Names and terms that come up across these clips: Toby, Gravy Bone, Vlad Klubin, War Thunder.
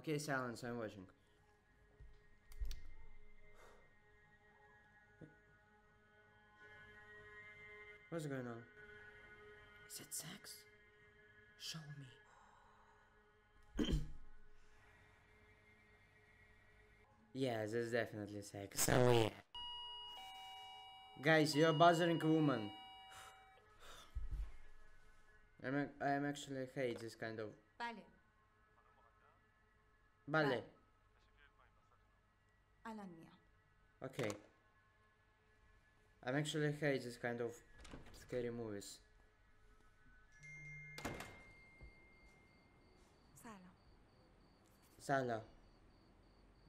Okay, silence, I'm watching. What's going on? Is it sex? Show me. Yeah, this is definitely sex. Oh yeah. Guys, you're bothering a woman. I'm actually hate this kind of ballet. Okay. I'm actually hate this kind of scary movies. Sala.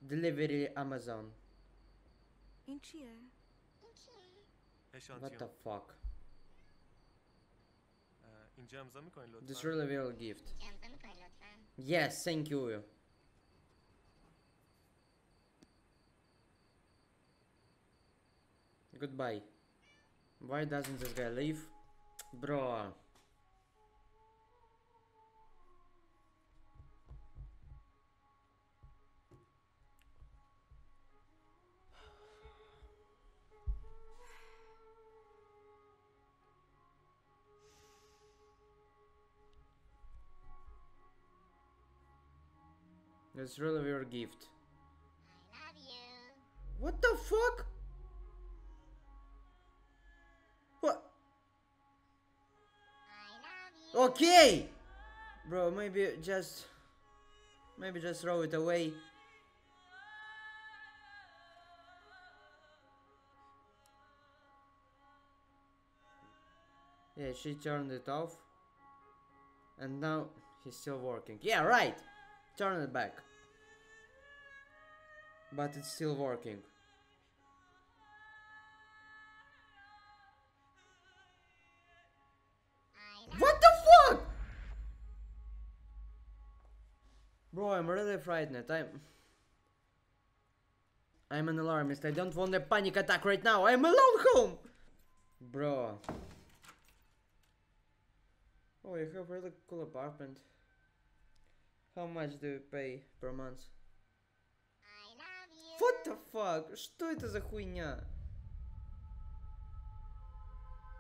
Delivery Amazon. What the fuck? This really real gift. Yes, thank you. Goodbye. Why doesn't this guy leave? Bro. That's really your gift. I love you. What the fuck? What? I love you. Okay. Bro, maybe just throw it away. Yeah, she turned it off. And now he's still working. Yeah, right. Turn it back. But it's still working. What the fuck? Bro, I'm really frightened. I'm an alarmist. I don't want a panic attack right now. I'm alone home. Bro. Oh, you have a really cool apartment. How much do you pay per month? What the fuck? Что это за хуйня?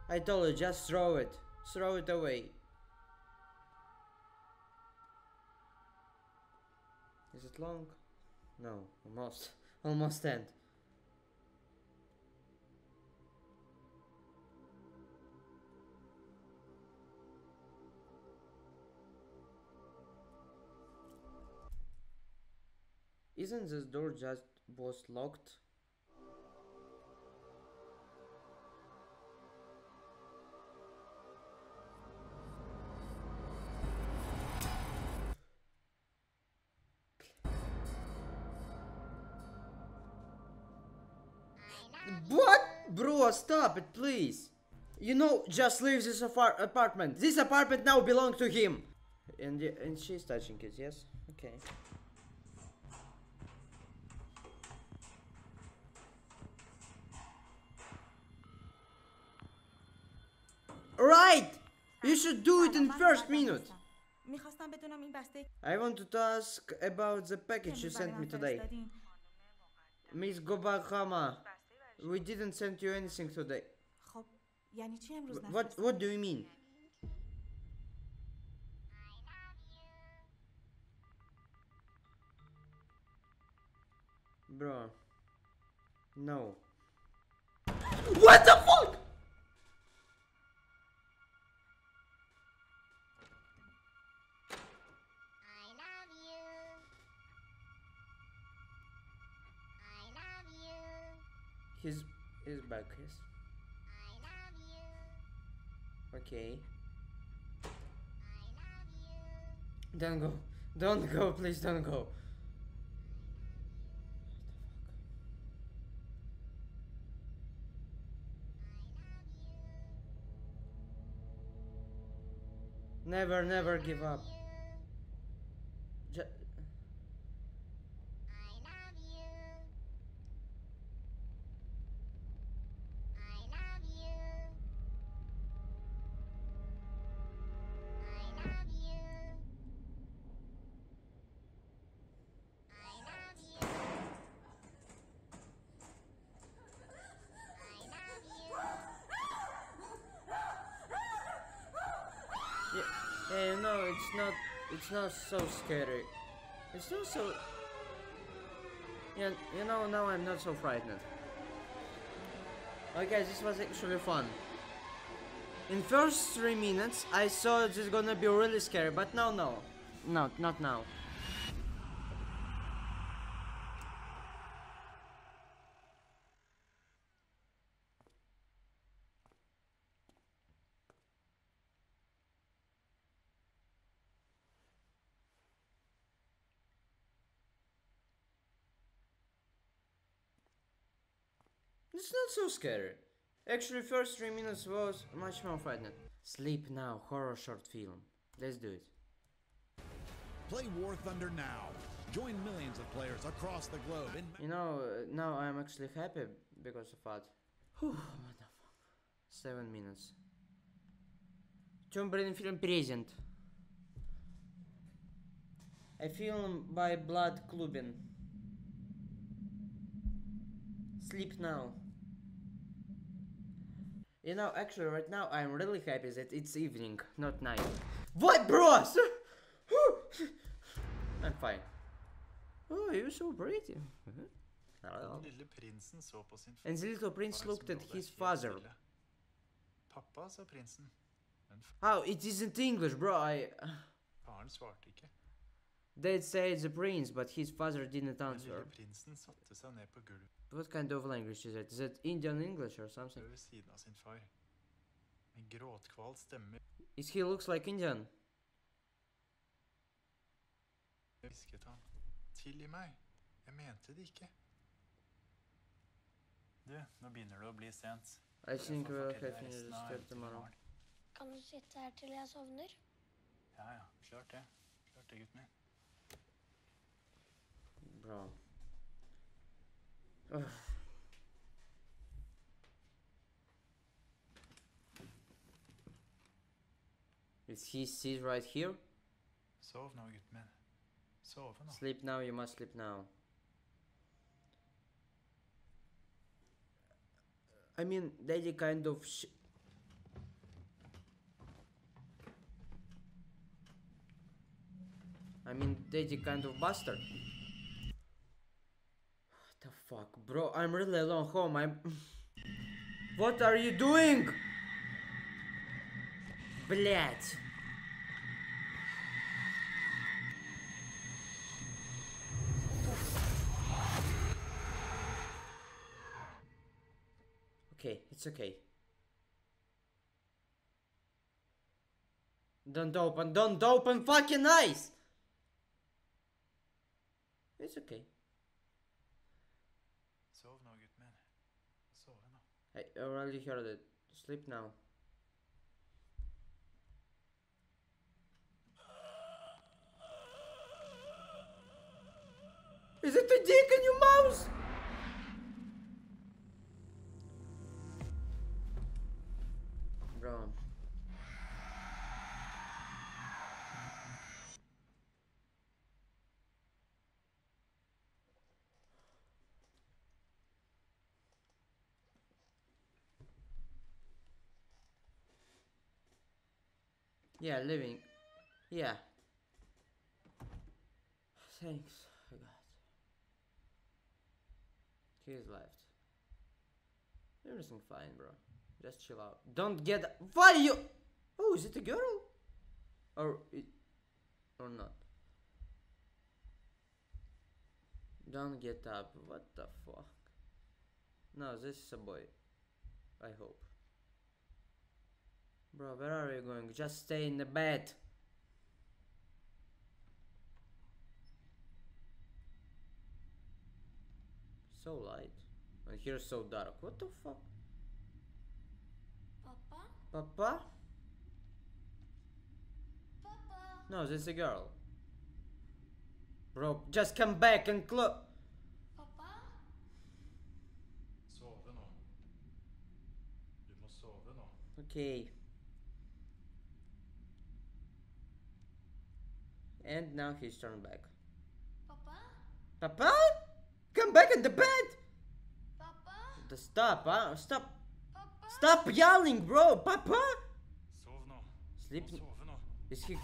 I told you, just throw it. Throw it away. Is it long? No, almost. Almost end. Isn't this door just was locked? What? Bro, stop it, please. You know, just leave this apartment. This apartment now belongs to him. And she's touching it, yes? Okay. Right! You should do it in first minute! I want to ask about the package you sent me today. Miss Gobakama, we didn't send you anything today. What do you mean? Bro. No. What the fuck?! His back is. I love you. Okay. I love you. Don't go, please don't go. Never give up. it's not so scary. It's not so... Yeah, you know, now I'm not so frightened. Okay, this was actually fun. In first 3 minutes, I saw this is gonna be really scary, but no, not now. It's not so scary. Actually, first 3 minutes was much more frightening. Sleep now, horror short film. Let's do it. Play War Thunder now. Join millions of players across the globe. You know, now I'm actually happy because of that. Whew, what the fuck. 7 minutes. Tomb Raider film present. A film by Vlad Klubin. Sleep now. You know, actually, right now I'm really happy that it's evening, not night. What, bros? I'm fine. Oh, you're so pretty. And the little prince looked at his father. Oh, it isn't English, bro. Dad said the prince, but his father didn't answer. What kind of language is that? Is that Indian English or something? Is he looks like Indian? I think we'll have finished this step tomorrow. Can you sit here till I sovner? Yeah, sure. Bro. Ugh. Is he sit right here? Sleep now, you must sleep now. I mean, daddy kind of daddy kind of bastard. What the fuck, bro? I'm really alone home. What are you doing? Блять. Okay, it's okay. Don't open fucking eyes! It's okay. I already heard it. Sleep now. Is it a dick in your mouth? Bro. Yeah, living. Yeah. Thanks, oh God. He's left. Everything fine, bro. Just chill out. Don't get. Why you? Oh, is it a girl? Or not? Don't get up. What the fuck? No, this is a boy. I hope. Bro, where are you going? Just stay in the bed. So light. And here so dark. What the fuck? Papa? Papa? Papa? No, this is a girl. Bro, just come back and close. Papa? Okay. And now he's turned back. Papa? Papa? Come back in the bed! Papa? Stop, huh? Stop! Papa? Stop yelling, bro! Papa? Sleep. Is he...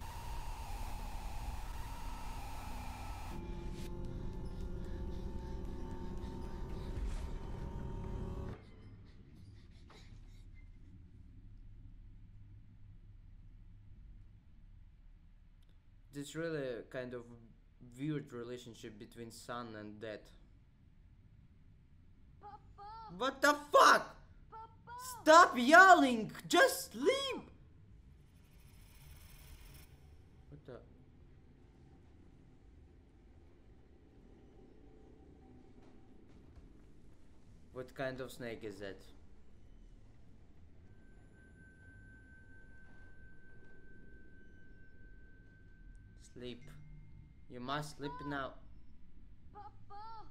this really kind of weird relationship between son and dad. Papa. What the fuck? Papa. Stop yelling! Just sleep! What the... What kind of snake is that? Sleep. You must sleep now. Papa!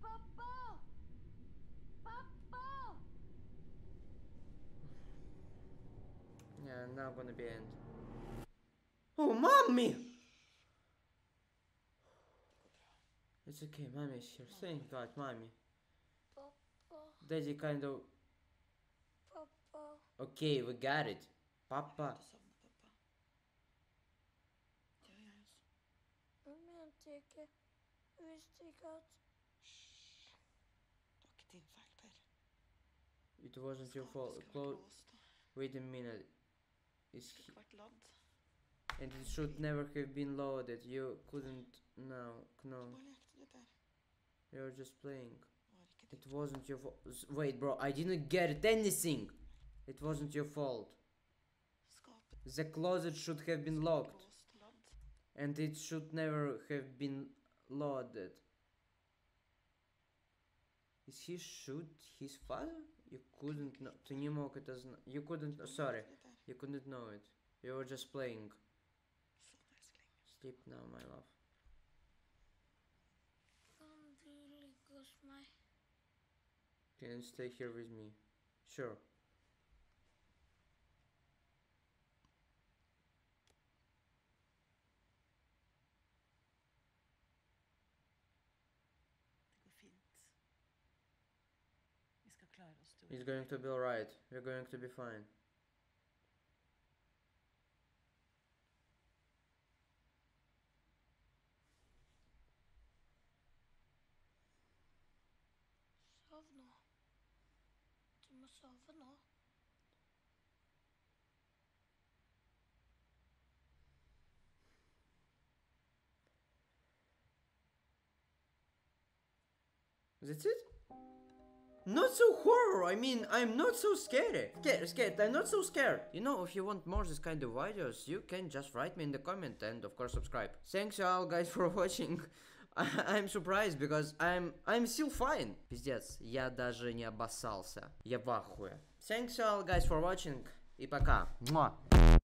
Papa! Papa! Yeah, now gonna be end. Oh, mommy! It's okay, mommy's here. Thank God, mommy. Papa. Daddy kind of... Papa. Okay, we got it. Papa. It wasn't your fault. Wait a minute. It's and it should never have been loaded. You couldn't. No. You're just playing. It wasn't your fault. Wait, bro. I didn't get anything. It wasn't your fault. The closet should have been locked. And it should never have been loaded. Is he shoot his father? You couldn't know. Ты не мог это знать. You couldn't. Sorry, you couldn't know it. You were just playing. Sleep now, my love. Can you stay here with me? Sure. It's going to be alright. We're going to be fine. That's it? Not so horror, I mean, I'm not so scary. I'm not so scared. You know, if you want more this kind of videos, you can just write me in the comment and of course subscribe. Thanks you all guys for watching. I'm surprised because I'm still fine. Пиздец, я даже не обоссался. Я в ахуе. Thanks you all guys for watching. И пока.